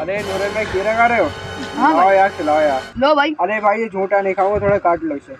अरे नूरन भाई खीरा खा रहे हो? हाँ भाई। यार खिलाओ यार। लो भाई। अरे भाई ये झूठा नहीं खाऊंगा, थोड़ा काट लो इसे।